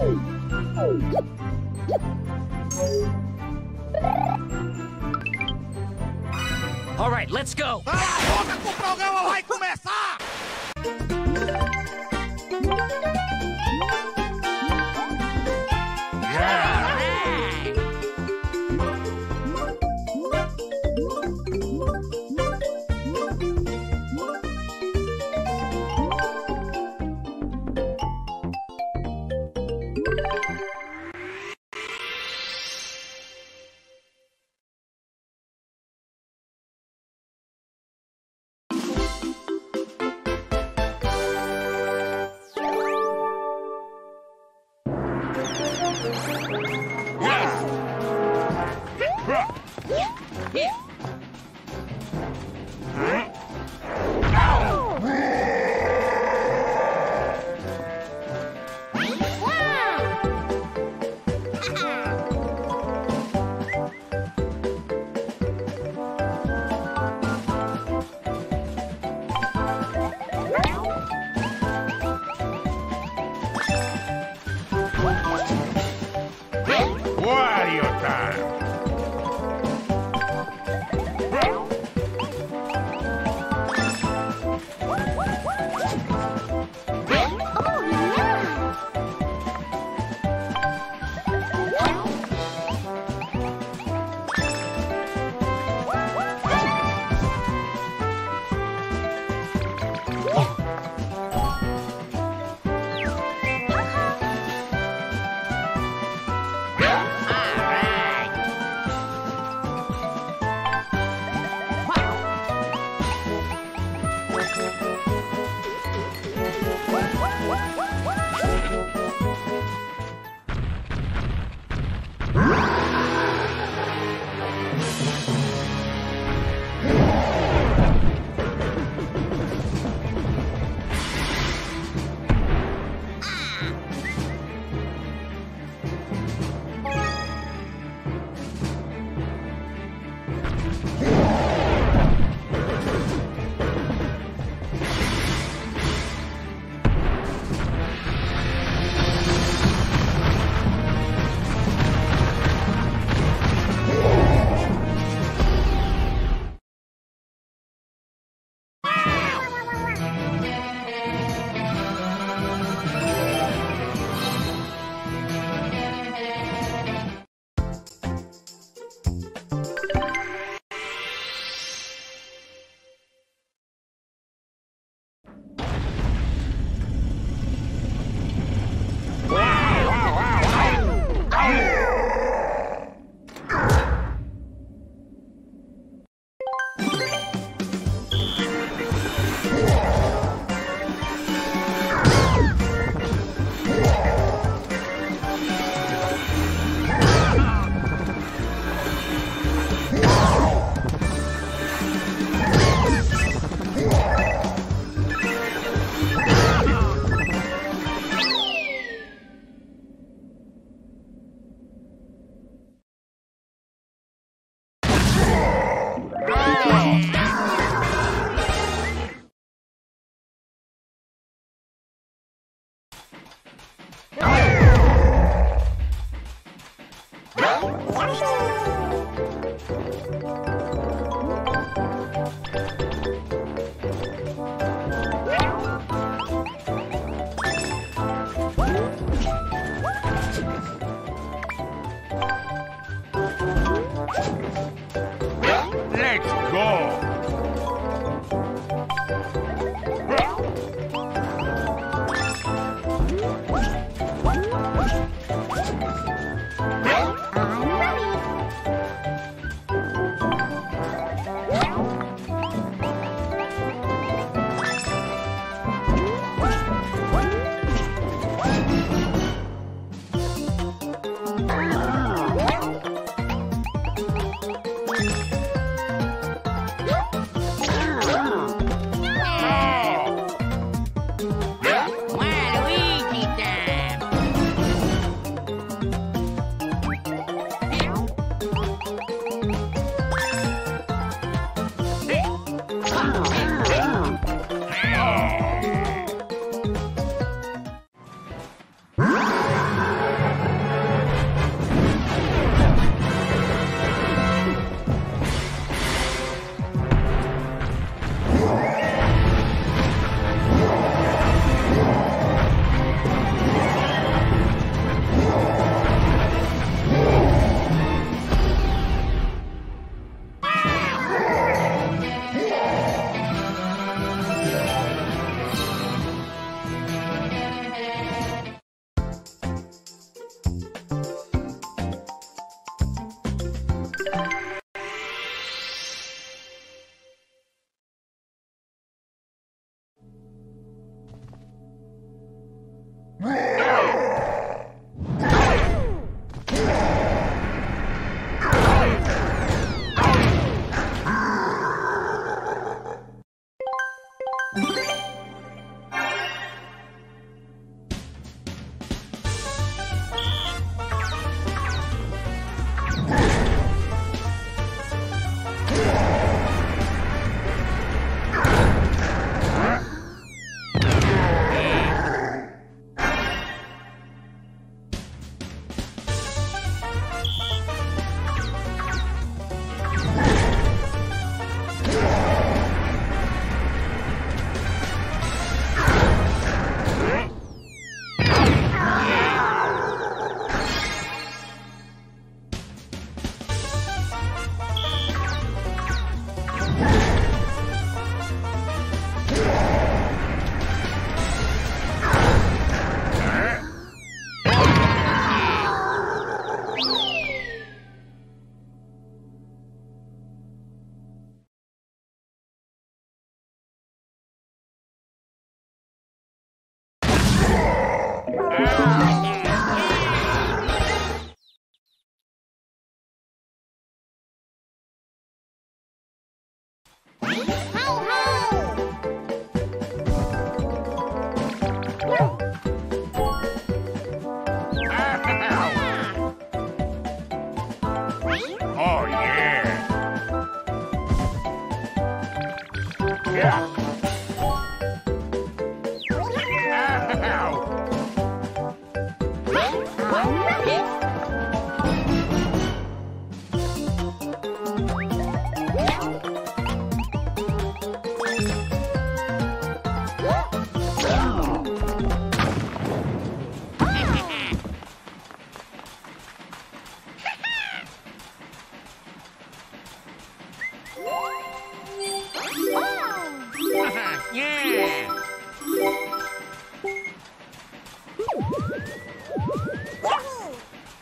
All right, let's go. Agora que o programa vai começar. Wario time!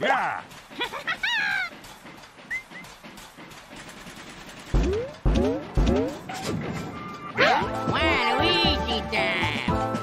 ¡Ya! Waluigi time!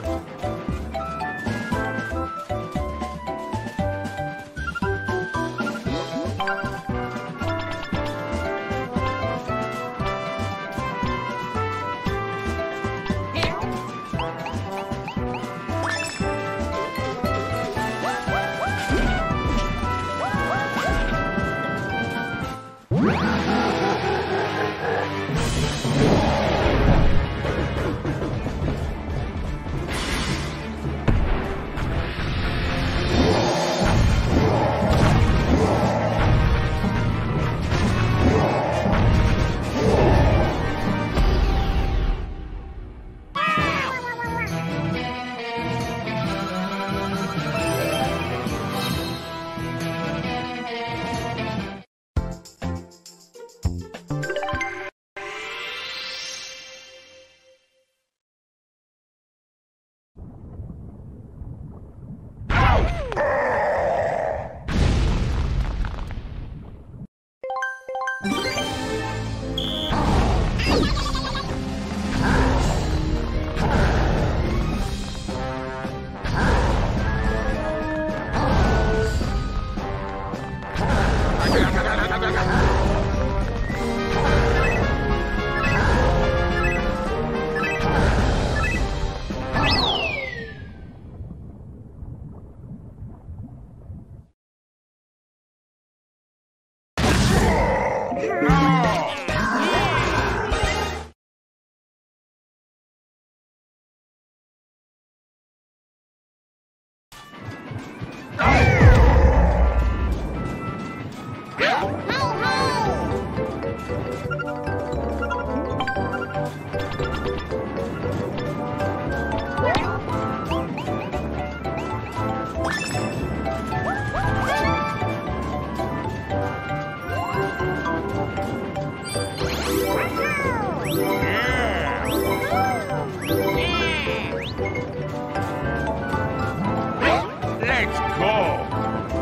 Let's go!